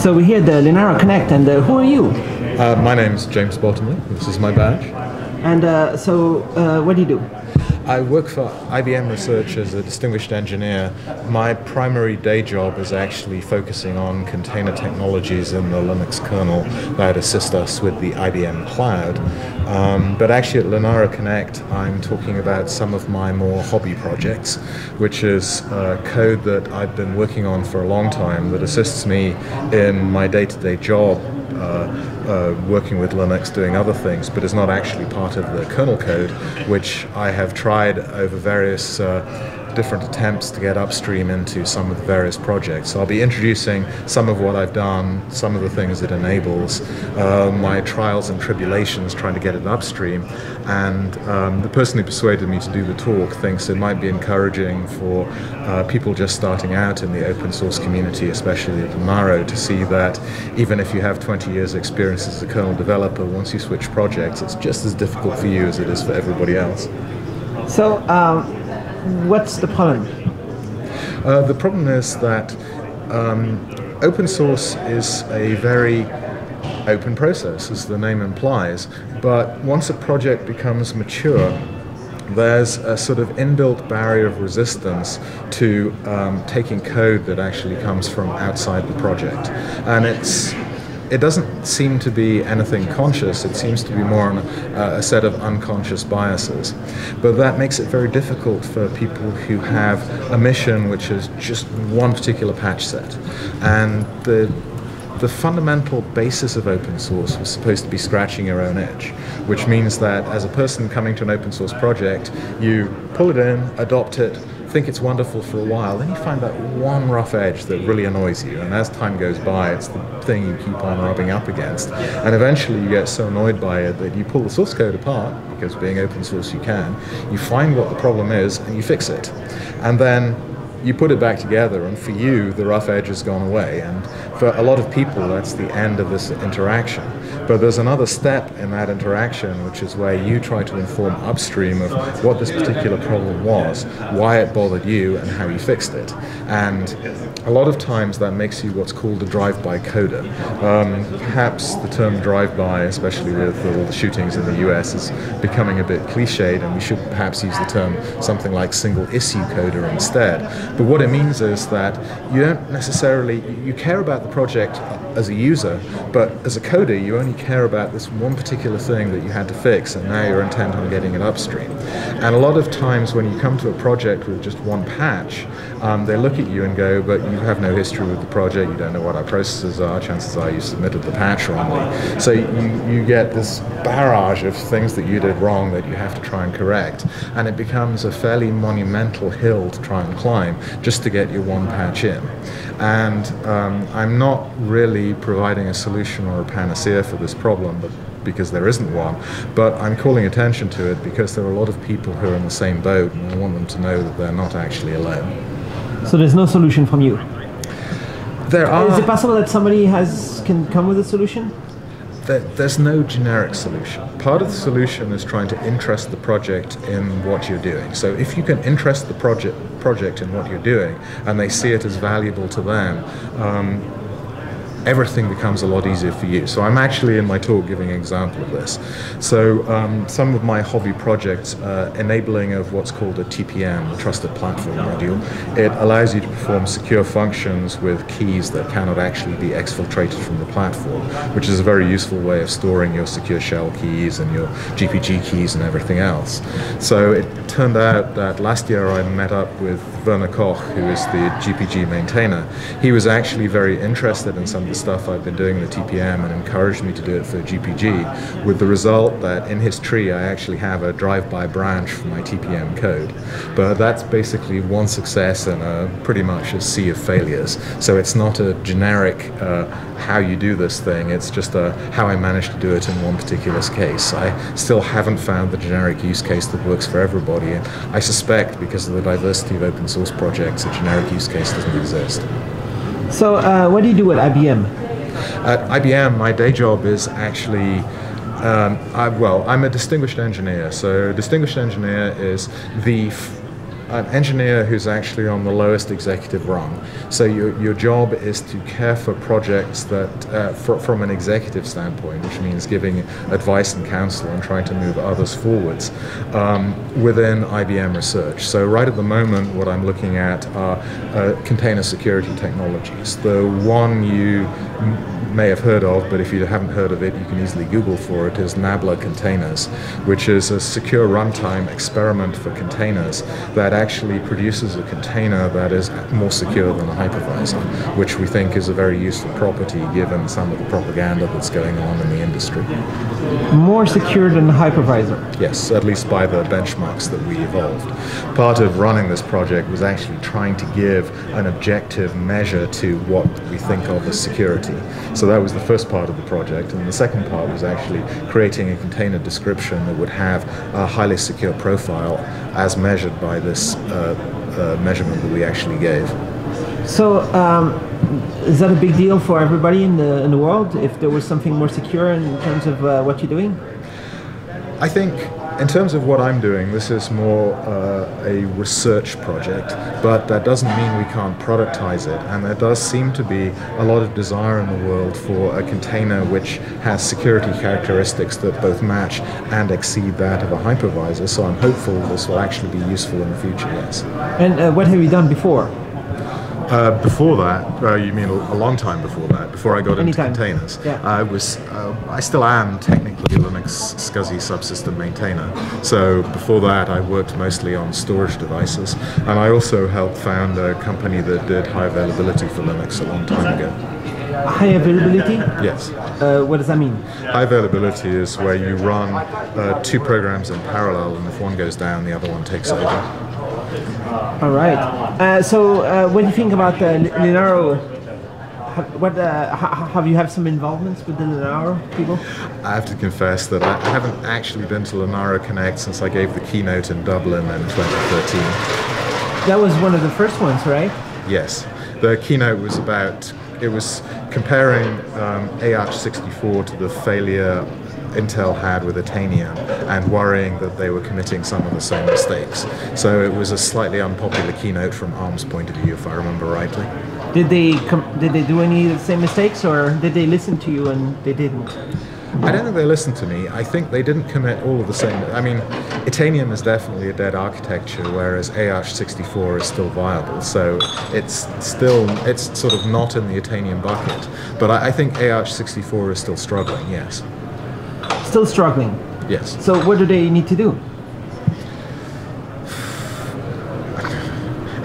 So we hear the Linaro Connect, and who are you? My name's James Bottomley. This is my badge. And what do you do? I work for IBM Research as a distinguished engineer. My primary day job is actually focusing on container technologies in the Linux kernel that assist us with the IBM cloud. But actually at Linaro Connect, I'm talking about some of my more hobby projects, which is code that I've been working on for a long time that assists me in my day-to-day job. Working with Linux, doing other things, but is not actually part of the kernel code, which I have tried over various different attempts to get upstream into some of the various projects. So I'll be introducing some of what I've done, some of the things it enables, my trials and tribulations trying to get it upstream, and the person who persuaded me to do the talk thinks it might be encouraging for people just starting out in the open source community, especially at Linaro, to see that even if you have 20 years experience as a kernel developer, once you switch projects, it's just as difficult for you as it is for everybody else. So what's the problem? The problem is that open source is a very open process, as the name implies, but once a project becomes mature, there's a sort of inbuilt barrier of resistance to taking code that actually comes from outside the project. And it doesn't seem to be anything conscious, it seems to be more a set of unconscious biases. But that makes it very difficult for people who have a mission which is just one particular patch set. And the fundamental basis of open source was supposed to be scratching your own itch, which means that as a person coming to an open source project, you pull it in, adopt it, think it's wonderful for a while, then you find that one rough edge that really annoys you, and as time goes by it's the thing you keep on rubbing up against, and eventually you get so annoyed by it that you pull the source code apart, because being open source you can, you find what the problem is and you fix it, and then you put it back together, and for you the rough edge has gone away, and for a lot of people that's the end of this interaction. But there's another step in that interaction, which is where you try to inform upstream of what this particular problem was, why it bothered you, and how you fixed it. And a lot of times that makes you what's called a drive-by coder. Perhaps the term drive-by, especially with all the shootings in the US, is becoming a bit cliched, and we should perhaps use the term something like single-issue coder instead. But what it means is that you don't necessarily, you care about the project as a user, but as a coder you only care about this one particular thing that you had to fix, and now you're intent on getting it upstream. And a lot of times when you come to a project with just one patch, they look at you and go, but you have no history with the project, you don't know what our processes are, chances are you submitted the patch wrongly. So you get this barrage of things that you did wrong that you have to try and correct, and it becomes a fairly monumental hill to try and climb just to get your one patch in. And I'm not really providing a solution or a panacea for this problem, but because there isn't one, but I'm calling attention to it because there are a lot of people who are in the same boat, and I want them to know that they're not actually alone. So there's no solution from you? There are. Is it possible that somebody can come with a solution? There's no generic solution. Part of the solution is trying to interest the project in what you're doing. So if you can interest the project in what you're doing, and they see it as valuable to them, everything becomes a lot easier for you. So I'm actually in my talk giving an example of this. So some of my hobby projects are enabling of what's called a TPM, the Trusted Platform Module. It allows you to perform secure functions with keys that cannot actually be exfiltrated from the platform, which is a very useful way of storing your secure shell keys and your GPG keys and everything else. So it turned out that last year I met up with Werner Koch, who is the GPG maintainer. He was actually very interested in some of the stuff I've been doing in the TPM and encouraged me to do it for GPG, with the result that in his tree I actually have a drive-by branch for my TPM code. But that's basically one success and pretty much a sea of failures. So it's not a generic how you do this thing, it's just how I managed to do it in one particular case. I still haven't found the generic use case that works for everybody, and I suspect because of the diversity of open source projects a generic use case doesn't exist. So what do you do at IBM? At IBM, my day job is actually, I'm a distinguished engineer. So a distinguished engineer is the an engineer who's actually on the lowest executive rung. So your job is to care for projects that, from an executive standpoint, which means giving advice and counsel and trying to move others forwards within IBM Research. So right at the moment, what I'm looking at are container security technologies. The one you may have heard of, but if you haven't heard of it, you can easily Google for it, is Nabla Containers, which is a secure runtime experiment for containers that actually produces a container that is more secure than a hypervisor, which we think is a very useful property given some of the propaganda that's going on in the industry. More secure than the hypervisor? Yes, at least by the benchmarks that we evolved. Part of running this project was actually trying to give an objective measure to what we think of as security. So that was the first part of the project, and the second part was actually creating a container description that would have a highly secure profile as measured by this measurement that we actually gave. So is that a big deal for everybody in the world, if there was something more secure in terms of what you're doing? I think in terms of what I'm doing, this is more a research project, but that doesn't mean we can't productize it, and there does seem to be a lot of desire in the world for a container which has security characteristics that both match and exceed that of a hypervisor, so I'm hopeful this will actually be useful in the future, yes. And what have you done before? Before that, you mean a long time before that, before I got into containers, yeah. I still am technically a Linux SCSI subsystem maintainer. So before that, I worked mostly on storage devices, and I also helped found a company that did high availability for Linux a long time ago. High availability? Yes. What does that mean? High availability is where you run two programs in parallel, and if one goes down, the other one takes over. All right. What do you think about Linaro? Have you had some involvements with the Linaro people? I have to confess that I haven't actually been to Linaro Connect since I gave the keynote in Dublin in 2013. That was one of the first ones, right? Yes. The keynote was about, it was comparing AArch64 to the failure Intel had with Itanium, and worrying that they were committing some of the same mistakes. So it was a slightly unpopular keynote from ARM's point of view, if I remember rightly. Did they do any of the same mistakes, or did they listen to you and they didn't? I don't think they listened to me. I think they didn't commit all of the same. I mean, Itanium is definitely a dead architecture, whereas AArch64 is still viable. So it's sort of not in the Itanium bucket. But I think AArch64 is still struggling. Yes. Still struggling? Yes. So what do they need to do?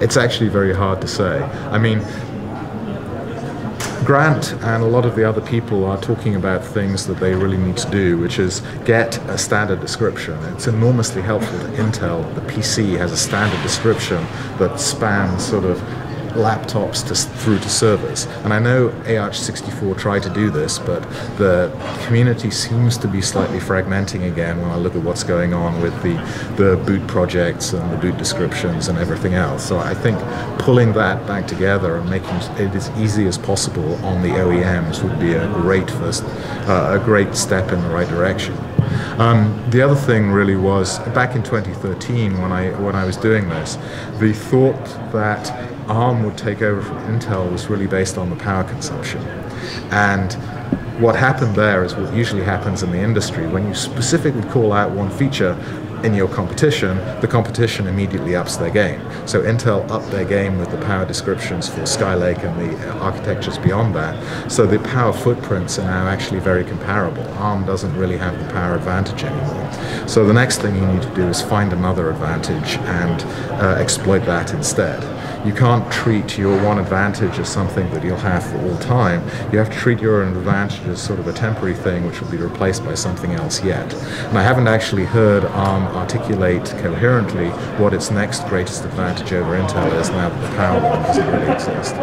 It's actually very hard to say. I mean, Grant and a lot of the other people are talking about things that they really need to do, which is get a standard description. It's enormously helpful to Intel. The PC has a standard description that spans sort of laptops through to servers. And I know AArch64 tried to do this, but the community seems to be slightly fragmenting again when I look at what's going on with the boot projects and the boot descriptions and everything else. So I think pulling that back together and making it as easy as possible on the OEMs would be a great great step in the right direction. The other thing really was, back in 2013 when I was doing this, the thought that ARM would take over from Intel was really based on the power consumption. And what happened there is what usually happens in the industry. When you specifically call out one feature in your competition, the competition immediately ups their game. So Intel upped their game with the power descriptions for Skylake and the architectures beyond that. So the power footprints are now actually very comparable. ARM doesn't really have the power advantage anymore. So the next thing you need to do is find another advantage and exploit that instead. You can't treat your one advantage as something that you'll have for all time. You have to treat your advantage as sort of a temporary thing which will be replaced by something else yet. And I haven't actually heard ARM articulate coherently what its next greatest advantage over Intel is now that the power one doesn't really exist.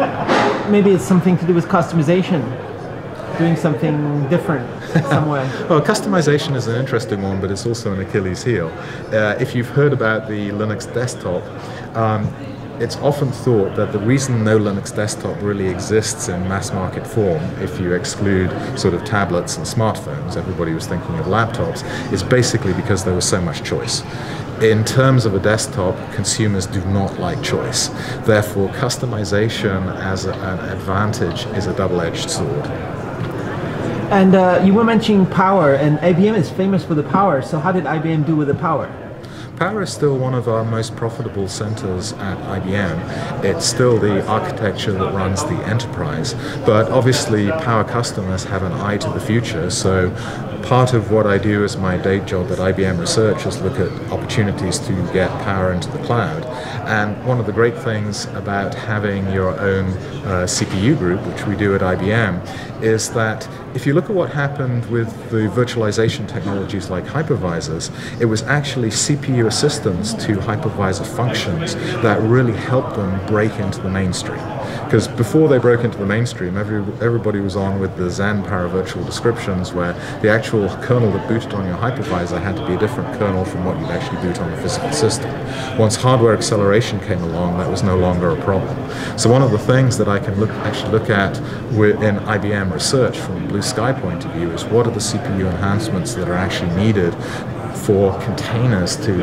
Maybe it's something to do with customization. Doing something different somewhere. Well, customization is an interesting one, but it's also an Achilles heel. If you've heard about the Linux desktop, it's often thought that the reason no Linux desktop really exists in mass market form, if you exclude sort of tablets and smartphones, everybody was thinking of laptops, is basically because there was so much choice. in terms of a desktop, consumers do not like choice. Therefore, customization as an advantage is a double-edged sword. And you were mentioning Power, and IBM is famous for the Power, so how did IBM do with the Power? Power is still one of our most profitable centers at IBM. It's still the architecture that runs the enterprise, but obviously Power customers have an eye to the future, so part of what I do as my day job at IBM Research is look at opportunities to get Power into the cloud. And one of the great things about having your own CPU group, which we do at IBM, is that if you look at what happened with the virtualization technologies like hypervisors, it was actually CPU assistance to hypervisor functions that really helped them break into the mainstream. Because before they broke into the mainstream, everybody was on with the Xen paravirtual descriptions, where the actual kernel that booted on your hypervisor had to be a different kernel from what you'd actually boot on the physical system. Once hardware acceleration came along, that was no longer a problem. So one of the things that I can actually look at in IBM Research from a Blue Sky point of view is what are the CPU enhancements that are actually needed for containers to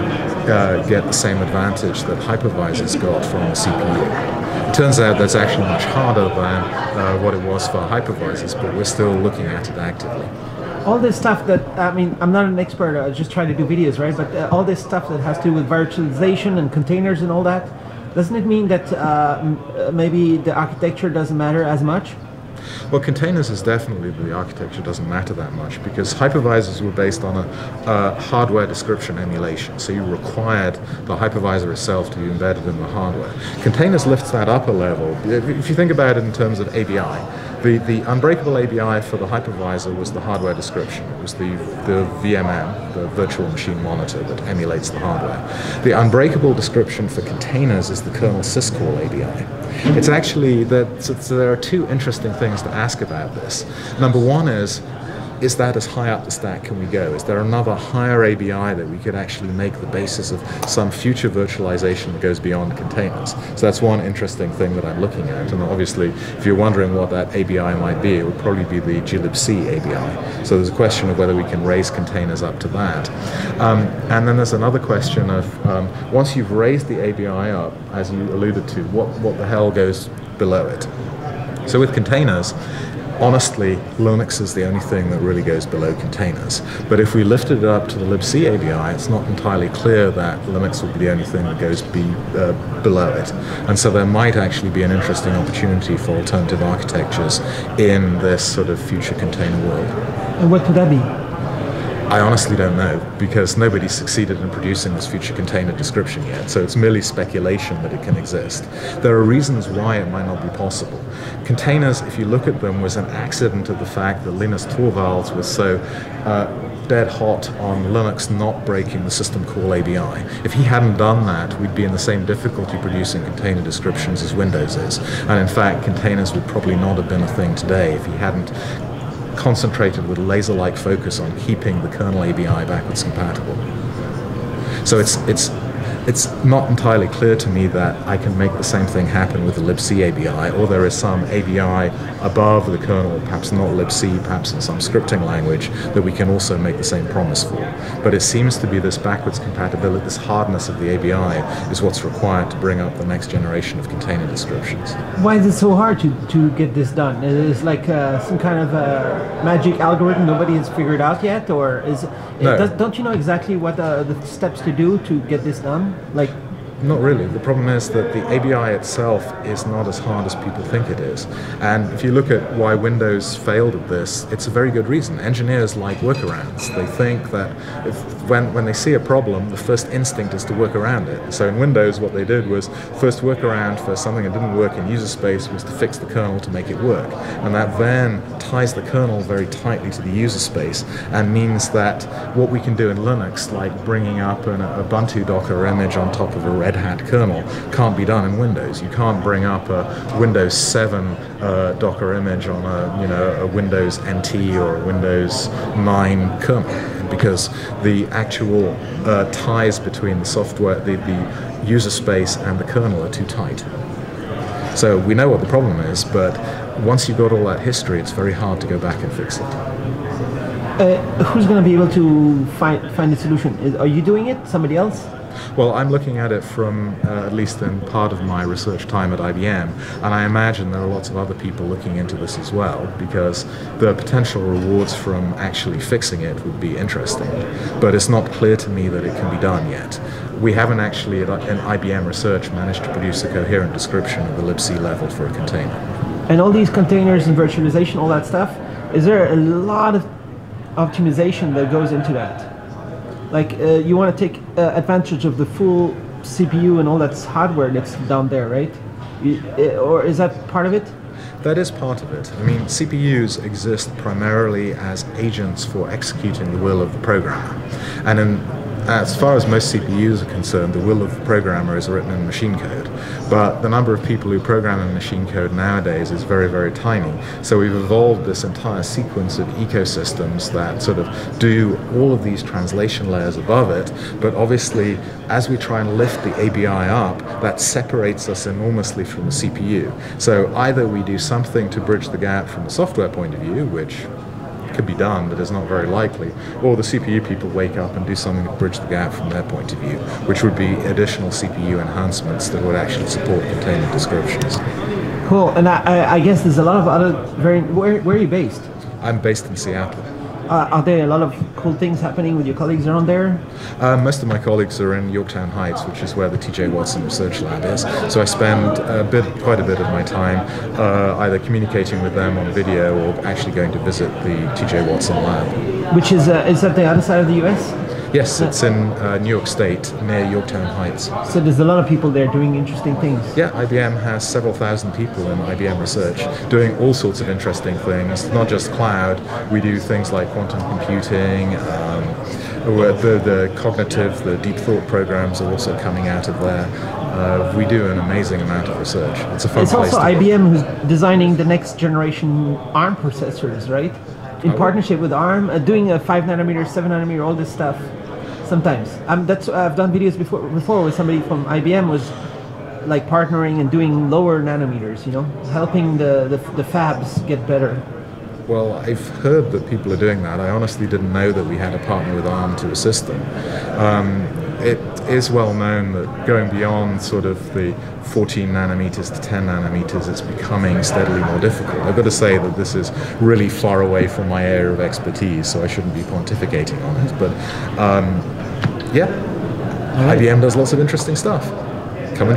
get the same advantage that hypervisors got from the CPU. It turns out that's actually much harder than what it was for hypervisors, but we're still looking at it actively. All this stuff that, I mean, I'm not an expert, I just try to do videos, right? But all this stuff that has to do with virtualization and containers and all that, doesn't it mean that maybe the architecture doesn't matter as much? Well, containers is definitely the architecture doesn't matter that much, because hypervisors were based on a hardware description emulation, so you required the hypervisor itself to be embedded in the hardware. Containers lifts that up a level. If you think about it in terms of ABI, the unbreakable ABI for the hypervisor was the hardware description. It was the VMM, the virtual machine monitor that emulates the hardware. The unbreakable description for containers is the kernel syscall ABI. It's actually that, so there are two interesting things to ask about this. Number one is that as high up the stack can we go? Is there another higher ABI that we could actually make the basis of some future virtualization that goes beyond containers? So that's one interesting thing that I'm looking at. And obviously, if you're wondering what that ABI might be, it would probably be the glibc ABI. So there's a question of whether we can raise containers up to that. And then there's another question of, once you've raised the ABI up, as you alluded to, what the hell goes below it? So with containers, honestly, Linux is the only thing that really goes below containers. But if we lifted it up to the libc ABI, it's not entirely clear that Linux would be the only thing that goes below it. And so there might actually be an interesting opportunity for alternative architectures in this sort of future container world. And what could that be? I honestly don't know, because nobody succeeded in producing this future container description yet, so it's merely speculation that it can exist. There are reasons why it might not be possible. Containers, if you look at them, was an accident of the fact that Linus Torvalds was so dead hot on Linux not breaking the system call ABI. If he hadn't done that, we'd be in the same difficulty producing container descriptions as Windows is. And in fact, containers would probably not have been a thing today if he hadn't concentrated with laser-like focus on keeping the kernel ABI backwards compatible. So it's not entirely clear to me that I can make the same thing happen with the libc ABI, or there is some ABI above the kernel, perhaps not libc, perhaps in some scripting language, that we can also make the same promise for. But it seems to be this backwards compatibility, this hardness of the ABI, is what's required to bring up the next generation of container descriptions. Why is it so hard to get this done? Is it like some kind of magic algorithm nobody has figured out yet? Or is it, no. Don't you know exactly what the steps to do to get this done? Like, not really. The problem is that the ABI itself is not as hard as people think it is. And if you look at why Windows failed at this, it's a very good reason. Engineers like workarounds. They think that when they see a problem, the first instinct is to work around it. So in Windows, what they did was first work around for something that didn't work in user space was to fix the kernel to make it work. And that then ties the kernel very tightly to the user space and means that what we can do in Linux, like bringing up an Ubuntu Docker image on top of a Red Hat kernel, can't be done in Windows. You can't bring up a Windows 7 Docker image on a Windows NT or a Windows 9 kernel, because the actual ties between the software, the user space and the kernel are too tight. So we know what the problem is, but once you've got all that history, it's very hard to go back and fix it. Who's going to be able to find the solution? Are you doing it? Somebody else? Well, I'm looking at it from at least in part of my research time at IBM, and I imagine there are lots of other people looking into this as well, because the potential rewards from actually fixing it would be interesting. But it's not clear to me that it can be done yet. We haven't actually, in IBM Research, managed to produce a coherent description of the libc level for a container. And all these containers and virtualization, all that stuff, is there a lot of optimization that goes into that? Like, you want to take advantage of the full CPU and all that hardware that's down there, right? Or is that part of it? That is part of it. I mean, CPUs exist primarily as agents for executing the will of the programmer. And as far as most CPUs are concerned, the will of the programmer is written in machine code. But the number of people who program in machine code nowadays is very, very tiny. So we've evolved this entire sequence of ecosystems that sort of do all of these translation layers above it. But obviously, as we try and lift the ABI up, that separates us enormously from the CPU. So either we do something to bridge the gap from the software point of view, which could be done, but it's not very likely. Or the CPU people wake up and do something to bridge the gap from their point of view, which would be additional CPU enhancements that would actually support container descriptions. Cool, and I guess there's a lot of other very... Where are you based? I'm based in Seattle. Are there a lot of cool things happening with your colleagues around there? Most of my colleagues are in Yorktown Heights, which is where the TJ Watson Research Lab is. So I spend quite a bit of my time either communicating with them on video or actually going to visit the TJ Watson Lab. Which is that the other side of the US? Yes, it's in New York State, near Yorktown Heights. So there's a lot of people there doing interesting things. Yeah, IBM has several thousand people in IBM Research doing all sorts of interesting things, not just cloud. We do things like quantum computing, the cognitive, the deep thought programs are also coming out of there. We do an amazing amount of research. It's a fun place. It's also IBM who's designing the next generation ARM processors, right? In partnership with ARM, doing a 5 nanometer, 7 nanometer, all this stuff. Sometimes I've done videos before with somebody from IBM was like partnering and doing lower nanometers, you know, helping the fabs get better. Well, I've heard that people are doing that. I honestly didn't know that we had a partner with ARM to assist them. It is well known that going beyond sort of the 14 nanometers to 10 nanometers, it's becoming steadily more difficult. I've got to say that this is really far away from my area of expertise, so I shouldn't be pontificating on it. But yeah, right. IBM does lots of interesting stuff. Come and join.